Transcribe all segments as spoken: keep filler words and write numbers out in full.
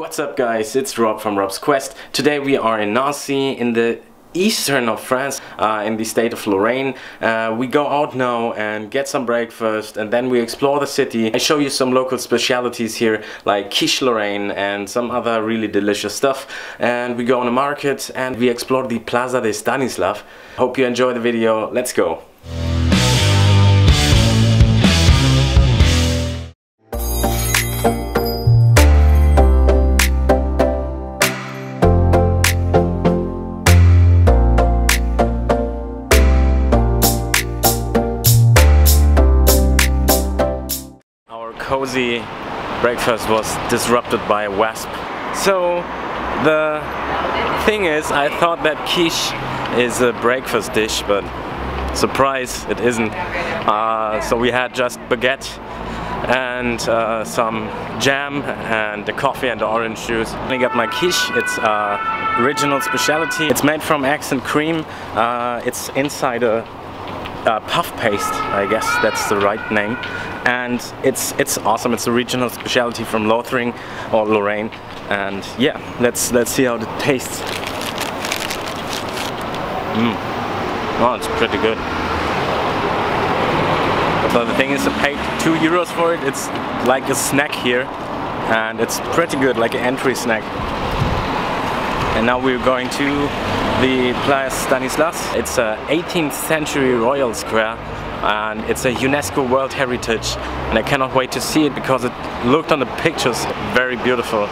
What's up guys, it's Rob from Rob's Quest. Today we are in Nancy in the eastern of France, uh, in the state of Lorraine. Uh, we go out now and get some breakfast and then we explore the city. I show you some local specialities here like quiche Lorraine and some other really delicious stuff. And we go on a market and we explore the Plaza de Stanislas. Hope you enjoy the video, let's go. Cozy breakfast was disrupted by a wasp. So the thing is, I thought that quiche is a breakfast dish, but surprise, it isn't. Uh, so we had just baguette and uh, some jam and the coffee and the orange juice. I got my quiche. It's uh, original specialty. It's made from eggs and cream. Uh, it's inside a Uh, puff paste, I guess that's the right name, and it's it's awesome. It's a regional specialty from Lothring or Lorraine, and yeah, let's let's see how it tastes. Mm. Oh, it's pretty good. So the thing is, I paid two euros for it. It's like a snack here, and it's pretty good, like an entry snack. And now we're going to the Place Stanislas. It's a eighteenth century royal square and it's a UNESCO World Heritage, and I cannot wait to see it because it looked on the pictures very beautiful.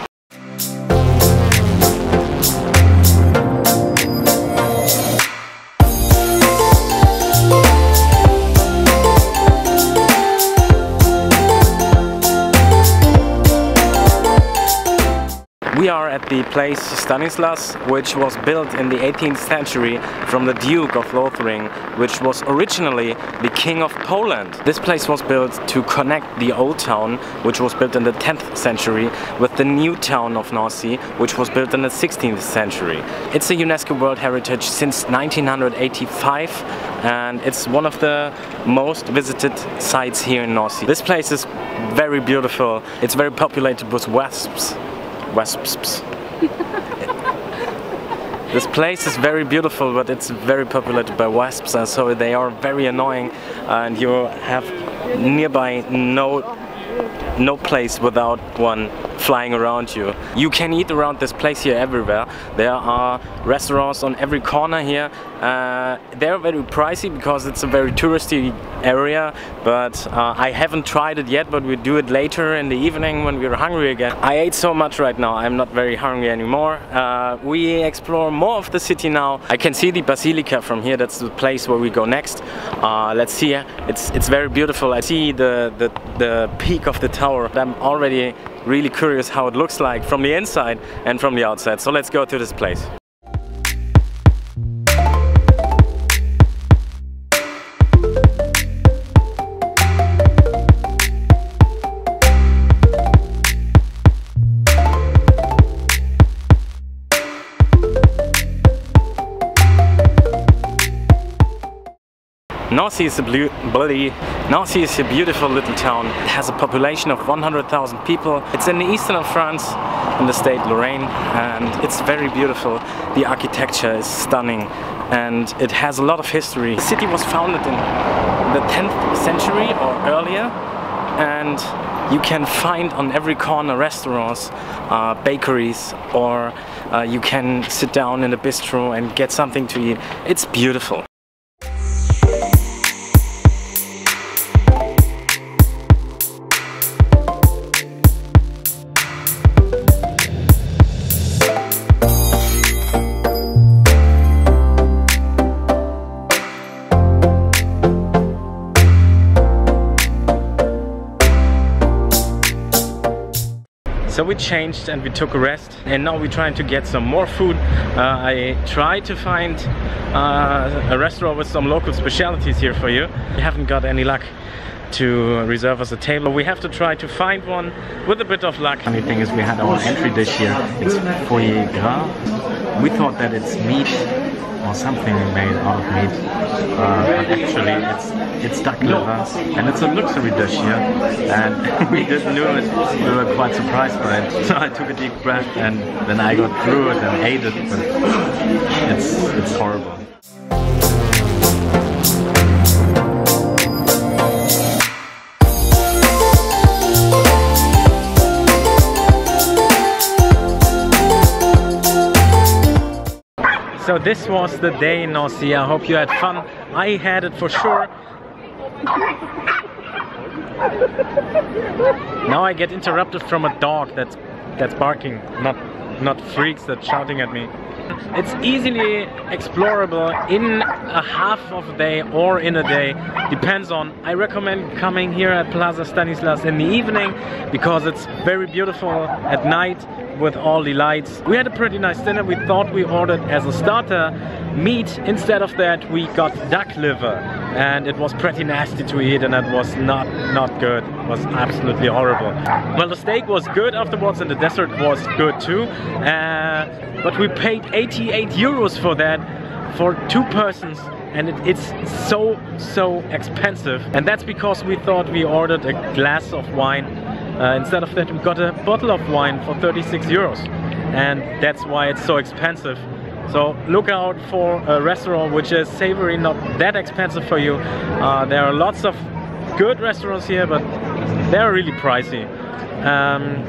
We are at the Place Stanislas, which was built in the eighteenth century from the Duke of Lothring, which was originally the King of Poland. This place was built to connect the old town, which was built in the tenth century, with the new town of Nancy, which was built in the sixteenth century. It's a UNESCO World Heritage since nineteen eighty-five, and it's one of the most visited sites here in Nancy. This place is very beautiful. It's very populated with wasps. Wasps. This place is very beautiful, but it's very populated by wasps, and so they are very annoying, and you have nearby no no place without one flying around you. You can eat around this place here everywhere. There are restaurants on every corner here. Uh, they're very pricey because it's a very touristy area, but uh, I haven't tried it yet, but we do it later in the evening when we're hungry again. I ate so much right now, I'm not very hungry anymore. Uh, we explore more of the city now. I can see the Basilica from here, that's the place where we go next. Uh, let's see, it's, it's very beautiful. I see the, the, the peak of the tower. I'm already really curious how it looks like from the inside and from the outside. So let's go to this place. Nancy is a bloody Nancy is a beautiful little town. It has a population of one hundred thousand people. It's in the eastern of France, in the state Lorraine, and it's very beautiful. The architecture is stunning, and it has a lot of history. The city was founded in the tenth century or earlier, and you can find on every corner restaurants, uh, bakeries, or uh, you can sit down in a bistro and get something to eat. It's beautiful. So we changed and we took a rest, and now we're trying to get some more food. Uh, I tried to find uh, a restaurant with some local specialties here for you. We haven't got any luck to reserve us a table. We have to try to find one with a bit of luck. The funny thing is, we had our entry dish here. It's foyer gras. We thought that it's meat or something made out of meat, uh, but actually it's it's duck liver, and it's a luxury dish here, and we didn't know it, we were quite surprised by it. So I took a deep breath and then I got through it and ate it, but it's, it's horrible. So this was the day, Nancy. I hope you had fun. I had it for sure. Now I get interrupted from a dog that's that's barking, not not freaks that's shouting at me. It's easily explorable in a half of a day or in a day, depends on. I recommend coming here at Place Stanislas in the evening because it's very beautiful at night with all the lights. We had a pretty nice dinner. We thought we ordered as a starter meat. Instead of that we got duck liver and it was pretty nasty to eat and it was not not good. It was absolutely horrible. Well, the steak was good afterwards and the dessert was good too. Uh, but we paid eighty-eight euros for that for two persons and it, it's so so expensive, and that's because we thought we ordered a glass of wine. Uh, instead of that we got a bottle of wine for thirty-six euros, and that's why it's so expensive. So look out for a restaurant which is savory, not that expensive for you. Uh, there are lots of good restaurants here, but they're really pricey. Um,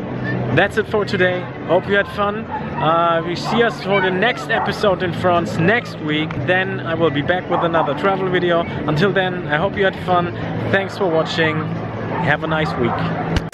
that's it for today. Hope you had fun. Uh, we see us for the next episode in France next week. Then I will be back with another travel video. Until then, I hope you had fun. Thanks for watching. Have a nice week.